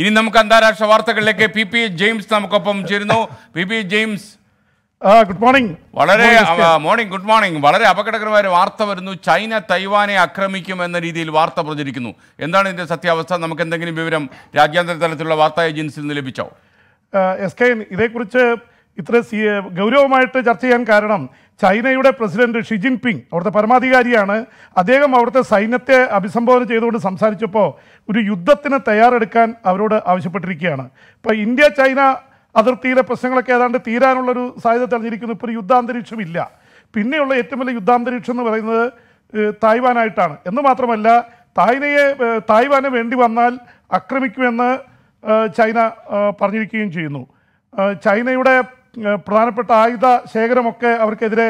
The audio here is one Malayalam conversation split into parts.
ഇനി നമുക്ക് അന്താരാഷ്ട്ര വാർത്തകളിലേക്ക് പി പി ജെയിംസ് നമുക്കൊപ്പം ചേരുന്നു. P P James, good morning. വളരെ മോർണിംഗ്, ഗുഡ് മോർണിംഗ്. വളരെ അപകടകരമായ ഒരു വാർത്ത വരുന്നു. ചൈന തൈവാനെ ആക്രമിക്കും എന്ന രീതിയിൽ വാർത്ത പ്രചരിക്കുന്നു. എന്താണ് ഇതിന്റെ സത്യാവസ്ഥ? നമുക്ക് എന്തെങ്കിലും വിവരം രാജ്യാന്തര തലത്തിലുള്ള വാർത്താ ഏജൻസിയിൽ നിന്ന് ലഭിച്ചോ? എസ് കെ, ഇതേക്കുറിച്ച് ഇത്ര ഗൗരവമായിട്ട് ചർച്ച ചെയ്യാൻ കാരണം ചൈനയുടെ പ്രസിഡന്റ് ഷി ജിൻപിങ് അവിടുത്തെ പരമാധികാരിയാണ്. അദ്ദേഹം അവിടുത്തെ സൈന്യത്തെ അഭിസംബോധന ചെയ്തുകൊണ്ട് സംസാരിച്ചപ്പോൾ ഒരു യുദ്ധത്തിന് തയ്യാറെടുക്കാൻ അവരോട് ആവശ്യപ്പെട്ടിരിക്കുകയാണ്. ഇപ്പോൾ ഇന്ത്യ ചൈന അതിർത്തിയിലെ പ്രശ്നങ്ങളൊക്കെ ഏതാണ്ട് തീരാനുള്ളൊരു സാധ്യത തെളിഞ്ഞിരിക്കുന്നു. ഇപ്പോൾ ഒരു യുദ്ധാന്തരീക്ഷമില്ല. പിന്നെയുള്ള ഏറ്റവും വലിയ യുദ്ധാന്തരീക്ഷം എന്ന് പറയുന്നത് തായ്വാനായിട്ടാണ്. എന്ന് മാത്രമല്ല, തായ്വാന് വേണ്ടി വന്നാൽ ആക്രമിക്കുമെന്ന് ചൈന പറഞ്ഞിരിക്കുകയും ചെയ്യുന്നു. ചൈനയുടെ പ്രധാനപ്പെട്ട ആയുധ ശേഖരമൊക്കെ അവർക്കെതിരെ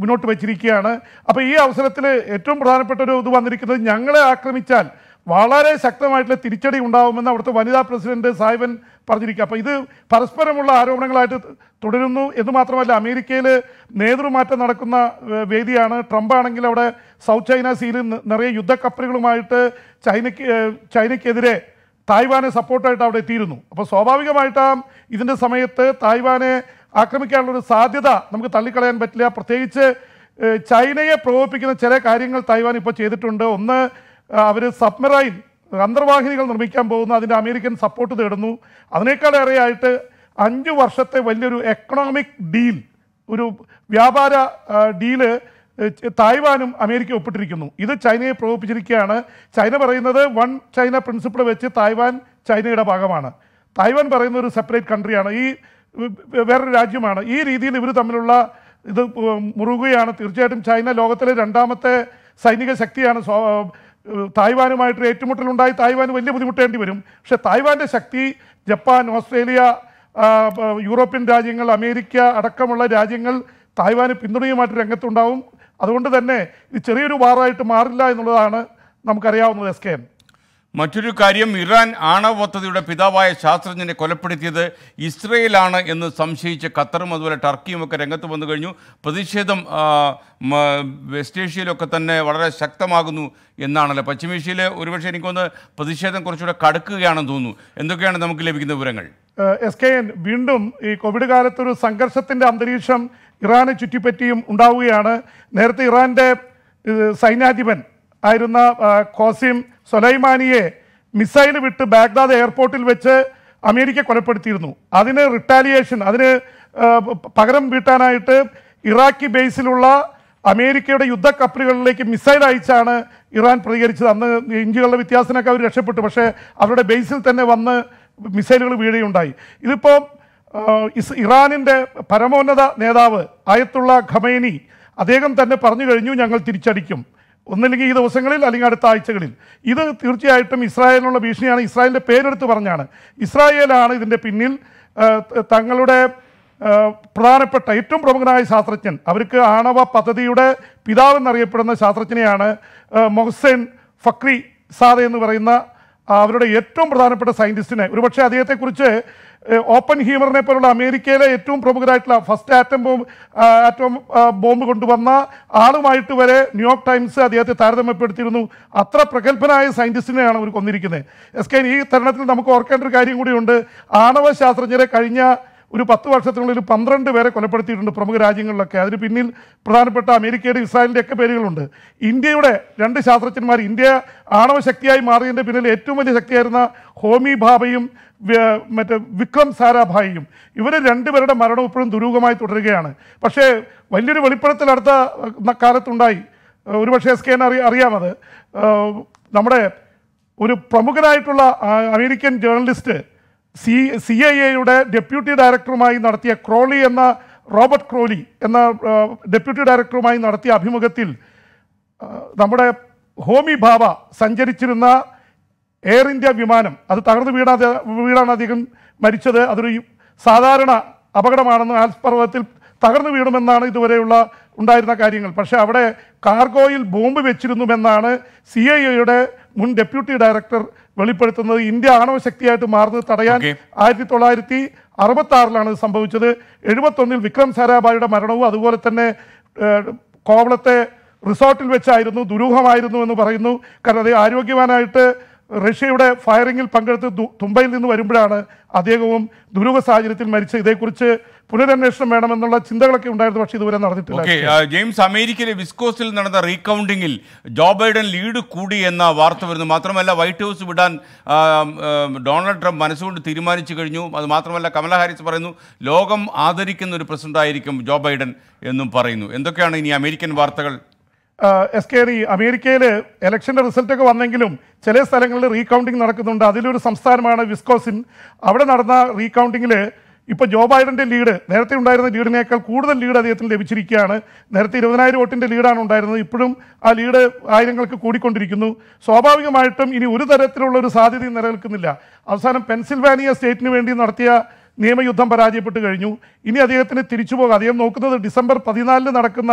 മുന്നോട്ട് വച്ചിരിക്കുകയാണ്. അപ്പോൾ ഈ അവസരത്തിൽ ഏറ്റവും പ്രധാനപ്പെട്ട ഒരു ഇത് വന്നിരിക്കുന്നത്, ഞങ്ങളെ ആക്രമിച്ചാൽ വളരെ ശക്തമായിട്ടുള്ള തിരിച്ചടി ഉണ്ടാകുമെന്ന് അവിടുത്തെ വനിതാ പ്രസിഡന്റ് സായ്വൻ പറഞ്ഞിരിക്കുക. അപ്പോൾ ഇത് പരസ്പരമുള്ള ആരോപണങ്ങളായിട്ട് തുടരുന്നു. എന്ന് മാത്രമല്ല, അമേരിക്കയിൽ നേതൃമാറ്റം നടക്കുന്ന വേദിയാണ്. ട്രംപ് ആണെങ്കിൽ അവിടെ സൗത്ത് ചൈന സീയിൽ നിറയെ യുദ്ധക്കപ്പലുകളുമായിട്ട് ചൈനയ്ക്കെതിരെ തായ്വാനെ സപ്പോർട്ടായിട്ട് അവിടെ എത്തിയിരുന്നു. അപ്പോൾ സ്വാഭാവികമായിട്ട് ഇതിൻ്റെ സമയത്ത് തായ്വാനെ ആക്രമിക്കാനുള്ളൊരു സാധ്യത നമുക്ക് തള്ളിക്കളയാൻ പറ്റില്ല. പ്രത്യേകിച്ച് ചൈനയെ പ്രകോപിപ്പിക്കുന്ന ചില കാര്യങ്ങൾ തായ്വാൻ ഇപ്പോൾ ചെയ്തിട്ടുണ്ട്. ഒന്ന്, അവർ സബ്മറൈൻ അന്തർവാഹിനികൾ നിർമ്മിക്കാൻ പോകുന്നു. അതിൻ്റെ അമേരിക്കൻ സപ്പോർട്ട് തേടുന്നു. അതിനേക്കാളേറെയായിട്ട് 5 വർഷത്തെ വലിയൊരു എക്കണോമിക് ഡീൽ, ഒരു വ്യാപാര ഡീല് തായ്വാനും അമേരിക്ക ഒപ്പിട്ടിരിക്കുന്നു. ഇത് ചൈനയെ പ്രകോപിപ്പിച്ചിരിക്കുകയാണ്. ചൈന പറയുന്നത് 1 ചൈന പ്രിൻസിപ്പിൾ വെച്ച് തായ്വാൻ ചൈനയുടെ ഭാഗമാണ്. തായ്വാൻ പറയുന്നത് ഒരു സെപ്പറേറ്റ് കൺട്രിയാണ്, ഈ വേറൊരു രാജ്യമാണ്. ഈ രീതിയിൽ ഇവർ തമ്മിലുള്ള ഇത് മുറുകുകയാണ്. തീർച്ചയായിട്ടും ചൈന ലോകത്തിലെ 2ാമത്തെ സൈനിക ശക്തിയാണ്. തായ്വാനുമായിട്ട് ഏറ്റുമുട്ടലുണ്ടായി തായ്വാൻ വലിയ ബുദ്ധിമുട്ടേണ്ടി വരും. പക്ഷേ തായ്വാൻ്റെ ശക്തി ജപ്പാൻ, ഓസ്ട്രേലിയ, യൂറോപ്യൻ രാജ്യങ്ങൾ, അമേരിക്ക അടക്കമുള്ള രാജ്യങ്ങൾ തായ്വാന് പിന്തുണയുമായിട്ട് രംഗത്തുണ്ടാവും. അതുകൊണ്ട് തന്നെ ഇത് ചെറിയൊരു വാറായിട്ട് മാറില്ല എന്നുള്ളതാണ് നമുക്കറിയാവുന്നത്. എസ് കെ എൻ, മറ്റൊരു കാര്യം, ഇറാൻ ആണവ പദ്ധതിയുടെ പിതാവായ ശാസ്ത്രജ്ഞനെ കൊലപ്പെടുത്തിയത് ഇസ്രയേലാണ് എന്ന് സംശയിച്ച് ഖത്തറും അതുപോലെ ടർക്കിയും ഒക്കെ രംഗത്ത് വന്നു കഴിഞ്ഞു. പ്രതിഷേധം വെസ്റ്റ് ഏഷ്യയിലൊക്കെ തന്നെ വളരെ ശക്തമാകുന്നു എന്നാണല്ലോ. പശ്ചിമേഷ്യയിൽ ഒരുപക്ഷെ എനിക്കൊന്ന് പ്രതിഷേധം കുറച്ചുകൂടെ കടുക്കുകയാണെന്ന് തോന്നുന്നു. എന്തൊക്കെയാണ് നമുക്ക് ലഭിക്കുന്ന വിവരങ്ങൾ? എസ് കെ എൻ, വീണ്ടും ഈ കോവിഡ് കാലത്തൊരു സംഘർഷത്തിൻ്റെ അന്തരീക്ഷം ഇറാനെ ചുറ്റിപ്പറ്റിയും ഉണ്ടാവുകയാണ്. നേരത്തെ ഇറാൻ്റെ സൈന്യാധിപൻ ആയിരുന്ന ഖാസിം സൊലൈമാനിയെ മിസൈൽ വിട്ട് ബാഗ്ദാദ് എയർപോർട്ടിൽ വെച്ച് അമേരിക്ക കൊലപ്പെടുത്തിയിരുന്നു. അതിന് റിട്ടാലിയേഷൻ, അതിന് പകരം വീട്ടാനായിട്ട് ഇറാഖി ബേസിലുള്ള അമേരിക്കയുടെ യുദ്ധക്കപ്പലുകളിലേക്ക് മിസൈൽ അയച്ചാണ് ഇറാൻ പ്രതികരിച്ചത്. അന്ന് ഇഞ്ചുകളുടെ വ്യത്യാസത്തിനൊക്കെ അവർ രക്ഷപ്പെട്ടു. പക്ഷേ അവരുടെ ബേസിൽ തന്നെ വന്ന് മിസൈലുകൾ വീഴുകയുണ്ടായി. ഇതിപ്പോൾ ഇറാനിൻ്റെ പരമോന്നത നേതാവ് ആയത്തുള്ള ഖമേനി അദ്ദേഹം തന്നെ പറഞ്ഞു കഴിഞ്ഞു, ഞങ്ങൾ തിരിച്ചടിക്കും, ഒന്നില്ലെങ്കിൽ ഈ ദിവസങ്ങളിൽ അല്ലെങ്കിൽ അടുത്ത ആഴ്ചകളിൽ. ഇത് തീർച്ചയായിട്ടും ഇസ്രായേലിനുള്ള ഭീഷണിയാണ്. ഇസ്രായേലിൻ്റെ പേരെടുത്ത് പറഞ്ഞാണ്. ഇസ്രായേലാണ് ഇതിൻ്റെ പിന്നിൽ. തങ്ങളുടെ പ്രധാനപ്പെട്ട ഏറ്റവും പ്രമുഖനായ ശാസ്ത്രജ്ഞൻ, അവർക്ക് ആണവ പദ്ധതിയുടെ പിതാവെന്നറിയപ്പെടുന്ന ശാസ്ത്രജ്ഞനെയാണ് മൊഹ്സെൻ ഫക്രി സാദ എന്ന് പറയുന്ന അവരുടെ ഏറ്റവും പ്രധാനപ്പെട്ട സയൻറ്റിസ്റ്റിനെ. ഒരുപക്ഷെ അദ്ദേഹത്തെക്കുറിച്ച് ഓപ്പൺ ഹീമറിനെ പോലുള്ള അമേരിക്കയിലെ ഏറ്റവും പ്രമുഖരായിട്ടുള്ള ഫസ്റ്റ് ആറ്റം ബോംബ് കൊണ്ടുവന്ന ആളുമായിട്ട് വരെ ന്യൂയോർക്ക് ടൈംസ് അദ്ദേഹത്തെ താരതമ്യപ്പെടുത്തിയിരുന്നു. അത്ര പ്രഗത്ഭനായ സയൻറ്റിസ്റ്റിനെയാണ് അവർ കൊന്നിരിക്കുന്നത്. എസ് കെ, ഈ തരുണത്തിൽ നമുക്ക് ഓർക്കേണ്ട ഒരു കാര്യം കൂടിയുണ്ട്. ആണവ ശാസ്ത്രജ്ഞരെ കഴിഞ്ഞ ഒരു 10 വർഷത്തിനുള്ളിൽ 12 പേരെ കൊലപ്പെടുത്തിയിട്ടുണ്ട് പ്രമുഖ രാജ്യങ്ങളിലൊക്കെ. അതിന് പിന്നിൽ പ്രധാനപ്പെട്ട അമേരിക്കയുടെ, ഇസ്രായേലിൻ്റെയൊക്കെ പേരുകളുണ്ട്. ഇന്ത്യയുടെ 2 ശാസ്ത്രജ്ഞന്മാർ, ഇന്ത്യ ആണവ ശക്തിയായി മാറിയതിൻ്റെ പിന്നിൽ ഏറ്റവും വലിയ ശക്തിയായിരുന്ന ഹോമി ഭാഭയും മറ്റേ വിക്രം സാരാഭായിയും, ഇവർ 2 പേരുടെ മരണം ഇപ്പോഴും ദുരൂഹമായി തുടരുകയാണ്. പക്ഷേ വലിയൊരു വെളിപ്പെടുത്തൽ അടുത്ത കാലത്തുണ്ടായി. ഒരുപക്ഷെ എസ് കെ അറിയാമത്, നമ്മുടെ ഒരു പ്രമുഖനായിട്ടുള്ള അമേരിക്കൻ ജേർണലിസ്റ്റ് CIAയുടെ ഡെപ്യൂട്ടി ഡയറക്ടറുമായി നടത്തിയ റോബർട്ട് ക്രോളി എന്ന ഡെപ്യൂട്ടി ഡയറക്ടറുമായി നടത്തിയ അഭിമുഖത്തിൽ നമ്മുടെ ഹോമി ഭാഭ സഞ്ചരിച്ചിരുന്ന എയർ ഇന്ത്യ വിമാനം അത് തകർന്നു വീടാണ് അദ്ദേഹം മരിച്ചത്. അതൊരു സാധാരണ അപകടമാണെന്ന്, ആൽപ്സ് പർവ്വതത്തിൽ തകർന്നു വീടുമെന്നാണ് ഇതുവരെയുള്ള ഉണ്ടായിരുന്ന കാര്യങ്ങൾ. പക്ഷേ അവിടെ കാർഗോയിൽ ബോംബ് വെച്ചിരുന്നുവെന്നാണ് CIAയുടെ മുൻ ഡെപ്യൂട്ടി ഡയറക്ടർ വെളിപ്പെടുത്തുന്നത്. ഇന്ത്യ ആണവ ശക്തിയായിട്ട് മാറുന്നത് തടയാൻ 1966ലാണ് ഇത് സംഭവിച്ചത്. 71-ൽ വിക്രം സാരാഭായിയുടെ മരണവും അതുപോലെ തന്നെ കോവളത്തെ റിസോർട്ടിൽ വെച്ചായിരുന്നു. ദുരൂഹമായിരുന്നു എന്ന് പറയുന്നു. കാരണം അത് ആരോഗ്യവാനായിട്ട് റഷ്യയുടെ ഫയറിംഗിൽ പങ്കെടുത്ത് തുമ്പയിൽ നിന്ന് വരുമ്പോഴാണ് അദ്ദേഹവും ദുരൂഹ സാഹചര്യത്തിൽ മരിച്ച. ഇതേക്കുറിച്ച് പുനരന്വേഷണം വേണമെന്നുള്ള ചിന്തകളൊക്കെ ഉണ്ടായിരുന്നു, പക്ഷേ ഇതുവരെ നടന്നിട്ടില്ല. ജെയിംസ്, അമേരിക്കയിലെ വിസ്കോസിൽ നടന്ന റീകൗണ്ടിങ്ങിൽ ജോ ബൈഡൻ ലീഡ് കൂടി എന്ന വാർത്ത വരുന്നു. മാത്രമല്ല വൈറ്റ് ഹൗസ് വിടാൻ ഡൊണാൾഡ് ട്രംപ് മനസ്സുകൊണ്ട് തീരുമാനിച്ചു കഴിഞ്ഞു. അത് മാത്രമല്ല കമല ഹാരിസ് പറയുന്നു ലോകം ആദരിക്കുന്ന ഒരു പ്രസിഡന്റായിരിക്കും ജോ ബൈഡൻ എന്നും പറയുന്നു. എന്തൊക്കെയാണ് ഇനി അമേരിക്കൻ വാർത്തകൾ? എസ് കെ, അമേരിക്കയിൽ ഇലക്ഷൻ്റെ റിസൾട്ടൊക്കെ വന്നെങ്കിലും ചില സ്ഥലങ്ങളിൽ റീകൗണ്ടിങ് നടക്കുന്നുണ്ട്. അതിലൊരു സംസ്ഥാനമാണ് വിസ്കോസിൻ. അവിടെ നടന്ന റീകൗണ്ടിങ്ങിൽ ഇപ്പോൾ ജോ ബൈഡൻ്റെ ലീഡ്, നേരത്തെ ഉണ്ടായിരുന്ന ലീഡിനേക്കാൾ കൂടുതൽ ലീഡ് അദ്ദേഹത്തിന് ലഭിച്ചിരിക്കുകയാണ്. നേരത്തെ 20,000 വോട്ടിൻ്റെ ലീഡാണ് ഉണ്ടായിരുന്നത്, ഇപ്പോഴും ആ ലീഡ് ആയിരങ്ങൾക്ക് കൂടിക്കൊണ്ടിരിക്കുന്നു. സ്വാഭാവികമായിട്ടും ഇനി ഒരു തരത്തിലുള്ളൊരു സാധ്യതയും നിലനിൽക്കുന്നില്ല. അവസാനം പെൻസിൽവാനിയ സ്റ്റേറ്റിന് വേണ്ടി നടത്തിയ നിയമയുദ്ധം പരാജയപ്പെട്ട് കഴിഞ്ഞു. ഇനി അദ്ദേഹത്തിന് തിരിച്ചു പോകാം. അദ്ദേഹം നോക്കുന്നത് ഡിസംബർ 14 നടക്കുന്ന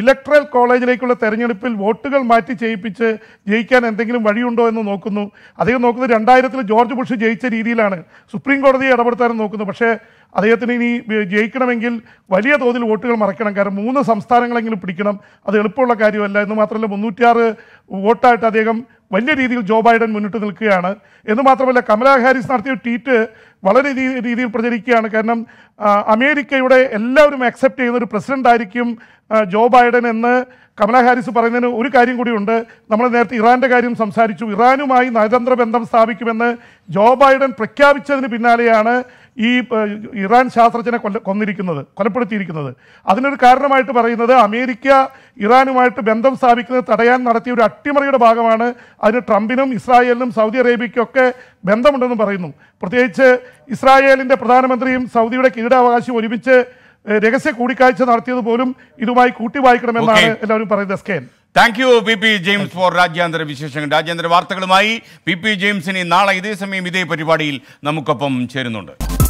ഇലക്ട്രൽ കോളേജിലേക്കുള്ള തെരഞ്ഞെടുപ്പിൽ വോട്ടുകൾ മാറ്റി ചെയ്യിപ്പിച്ച് ജയിക്കാൻ എന്തെങ്കിലും വഴിയുണ്ടോ എന്ന് നോക്കുന്നു. അദ്ദേഹം നോക്കുന്നത് 2000-ൽ ജോർജ് ബുഷ് ജയിച്ച രീതിയിലാണ് സുപ്രീം കോടതിയെ ഇടപെടുത്താനും നോക്കുന്നത്. പക്ഷേ അദ്ദേഹത്തിന് ഇനി ജയിക്കണമെങ്കിൽ വലിയ തോതിൽ വോട്ടുകൾ മറിക്കണം. കാരണം 3 സംസ്ഥാനങ്ങളെങ്കിലും പിടിക്കണം. അത് എളുപ്പമുള്ള കാര്യമല്ല. എന്ന് മാത്രമല്ല 306 വോട്ടായിട്ട് അദ്ദേഹം വലിയ രീതിയിൽ ജോ ബൈഡൻ മുന്നിട്ട് നിൽക്കുകയാണ്. എന്ന് മാത്രമല്ല കമലാ ഹാരിസ് നടത്തിയ ട്വീറ്റ് വളരെ രീതിയിൽ പ്രചരിക്കുകയാണ്. കാരണം അമേരിക്കയുടെ എല്ലാവരും അക്സെപ്റ്റ് ചെയ്യുന്ന ഒരു പ്രസിഡന്റ് ആയിരിക്കും ജോ ബൈഡൻ എന്ന് കമലാ ഹാരിസ് പറയുന്നതിന് ഒരു കാര്യം കൂടിയുണ്ട്. നമ്മൾ നേരത്തെ ഇറാൻ്റെ കാര്യം സംസാരിച്ചു. ഇറാനുമായി നയതന്ത്ര ബന്ധം സ്ഥാപിക്കുമെന്ന് ജോ ബൈഡൻ പ്രഖ്യാപിച്ചതിന് പിന്നാലെയാണ് ഈ ഇറാൻ ശാസ്ത്രജ്ഞനെ കൊലപ്പെടുത്തിയിരിക്കുന്നത്. അതിനൊരു കാരണമായിട്ട് പറയുന്നത് അമേരിക്ക ഇറാനുമായിട്ട് ബന്ധം സ്ഥാപിക്കുന്നത് തടയാൻ നടത്തിയ ഒരു അട്ടിമറിയുടെ ഭാഗമാണ്. അതിന് ട്രംപിനും ഇസ്രായേലിനും സൗദി അറേബ്യയ്ക്കും ഒക്കെ ബന്ധമുണ്ടെന്ന് പറയുന്നു. പ്രത്യേകിച്ച് ഇസ്രായേലിൻ്റെ പ്രധാനമന്ത്രിയും സൗദിയുടെ കിരീടാവകാശിയും ഒരുമിച്ച് രഹസ്യ കൂടിക്കാഴ്ച നടത്തിയത് പോലും ഇതുമായി കൂട്ടി വായിക്കണമെന്നാണ് എല്ലാവരും പറയുന്നത്. Thank you P P James for രാജ്യാന്തര വിശേഷങ്ങൾ. രാജ്യാന്തര വാർത്തകളുമായി പി പി ജെയിംസിനെ നാളെ ഇതേ സമയം ഇതേ പരിപാടിയിൽ നമുക്കൊപ്പം ചേരുന്നുണ്ട്.